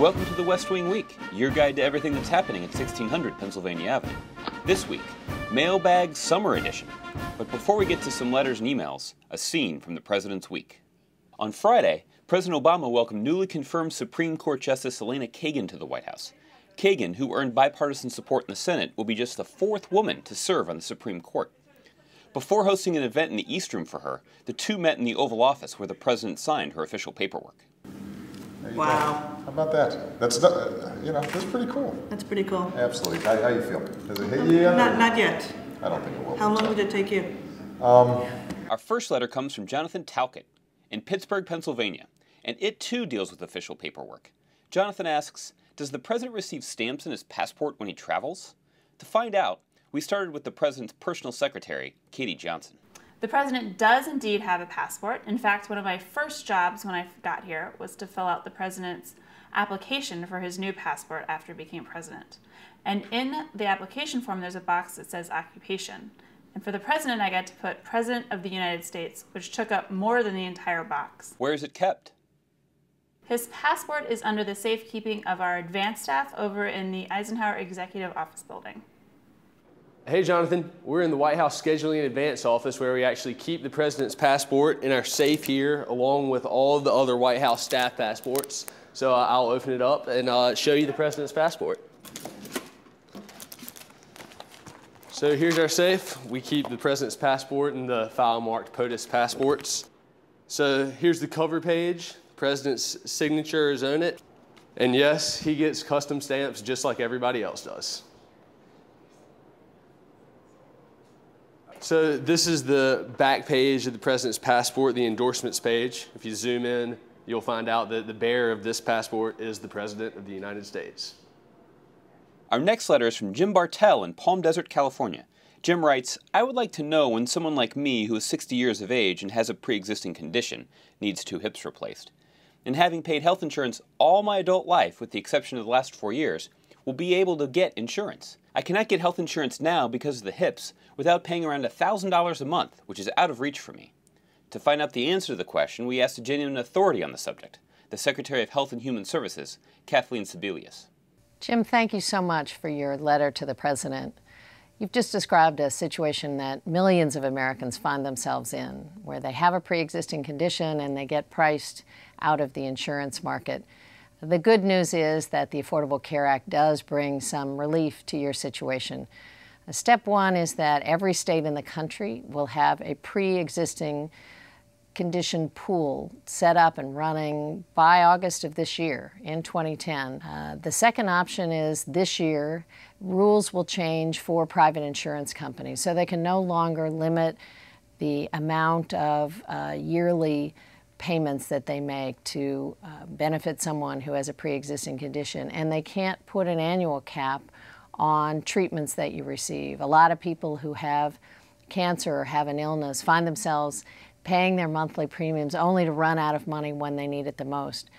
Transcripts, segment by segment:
Welcome to the West Wing Week, your guide to everything that's happening at 1600 Pennsylvania Avenue. This week, Mailbag Summer Edition. But before we get to some letters and emails, a scene from the President's Week. On Friday, President Obama welcomed newly confirmed Supreme Court Justice Elena Kagan to the White House. Kagan, who earned bipartisan support in the Senate, will be just the fourth woman to serve on the Supreme Court. Before hosting an event in the East Room for her, the two met in the Oval Office where the President signed her official paperwork. Wow. Go. How about that? That's, you know, that's pretty cool. That's pretty cool. Absolutely. How you feel? Does it hit you? Not yet. I don't think it will. How long would it take you? Our first letter comes from Jonathan Talcott in Pittsburgh, Pennsylvania, and it too deals with official paperwork. Jonathan asks, does the President receive stamps in his passport when he travels? To find out, we started with the President's personal secretary, Katie Johnson. The President does indeed have a passport. In fact, one of my first jobs when I got here was to fill out the President's application for his new passport after he became President. And in the application form, there's a box that says occupation. And for the President, I got to put President of the United States, which took up more than the entire box. Where is it kept? His passport is under the safekeeping of our advance staff over in the Eisenhower Executive Office building. Hey, Jonathan. We're in the White House Scheduling and Advance Office where we actually keep the President's passport in our safe here along with all of the other White House staff passports. So I'll open it up and show you the President's passport. So here's our safe. We keep the President's passport and the file marked POTUS passports. So here's the cover page. The President's signature is on it. And yes, he gets custom stamps just like everybody else does. So this is the back page of the President's passport, the endorsements page. If you zoom in, you'll find out that the bearer of this passport is the President of the United States. Our next letter is from Jim Bartell in Palm Desert, California. Jim writes, I would like to know when someone like me who is 60 years of age and has a pre-existing condition needs two hips replaced. And having paid health insurance all my adult life, with the exception of the last 4 years, will be able to get insurance. I cannot get health insurance now because of the HIPS without paying around $1,000 a month, which is out of reach for me. To find out the answer to the question, we asked a genuine authority on the subject, the Secretary of Health and Human Services, Kathleen Sebelius. Jim, thank you so much for your letter to the President. You've just described a situation that millions of Americans find themselves in, where they have a pre-existing condition and they get priced out of the insurance market. The good news is that the Affordable Care Act does bring some relief to your situation. Step one is that every state in the country will have a pre-existing condition pool set up and running by August of this year, in 2010. The second option is this year, rules will change for private insurance companies, so they can no longer limit the amount of yearly payments that they make to benefit someone who has a pre-existing condition, and they can't put an annual cap on treatments that you receive. A lot of people who have cancer or have an illness find themselves paying their monthly premiums only to run out of money when they need it the most.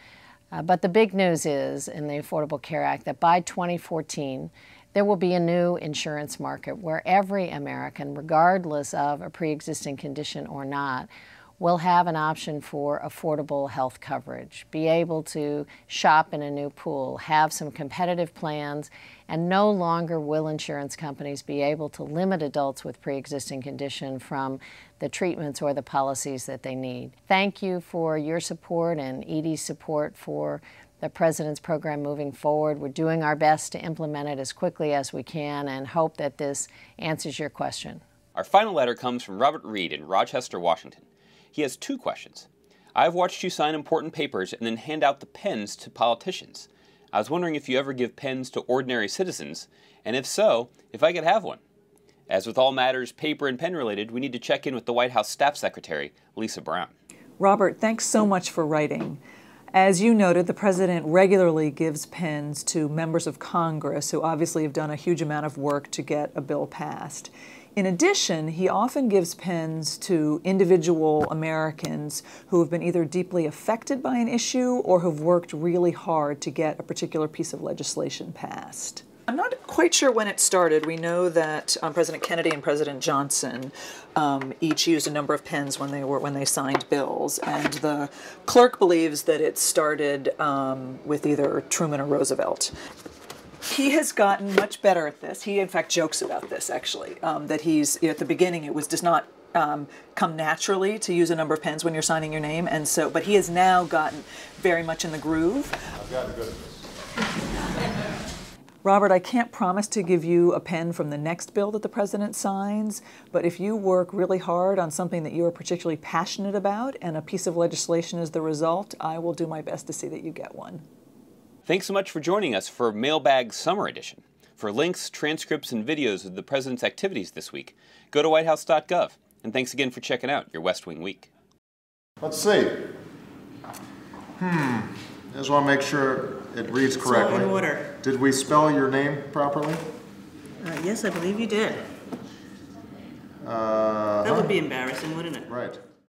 But the big news is in the Affordable Care Act that by 2014 there will be a new insurance market where every American, regardless of a pre-existing condition or not, will have an option for affordable health coverage, be able to shop in a new pool, have some competitive plans, and no longer will insurance companies be able to limit adults with pre-existing condition from the treatments or the policies that they need. Thank you for your support and ED's support for the President's program moving forward. We're doing our best to implement it as quickly as we can and hope that this answers your question. Our final letter comes from Robert Reed in Rochester, Washington. He has two questions. I've watched you sign important papers and then hand out the pens to politicians. I was wondering if you ever give pens to ordinary citizens, and if so, if I could have one. As with all matters paper and pen related, we need to check in with the White House Staff Secretary, Lisa Brown. Robert, thanks so much for writing. As you noted, the President regularly gives pens to members of Congress who obviously have done a huge amount of work to get a bill passed. In addition, he often gives pens to individual Americans who have been either deeply affected by an issue or have worked really hard to get a particular piece of legislation passed. I'm not quite sure when it started. We know that President Kennedy and President Johnson each used a number of pens when they signed bills, and the clerk believes that it started with either Truman or Roosevelt. He has gotten much better at this. He, in fact, jokes about this, actually, that he's, at the beginning, it was just not come naturally to use a number of pens when you're signing your name, and so, but he has now gotten very much in the groove. I've gotten good at this. Robert, I can't promise to give you a pen from the next bill that the president signs, but if you work really hard on something that you are particularly passionate about and a piece of legislation is the result, I will do my best to see that you get one. Thanks so much for joining us for Mailbag Summer Edition. For links, transcripts, and videos of the president's activities this week, go to whitehouse.gov. And thanks again for checking out your West Wing Week. Let's see. I just want to make sure it reads correctly. It's all in order. Did we spell your name properly? Yes, I believe you did. That would be embarrassing, wouldn't it? Right.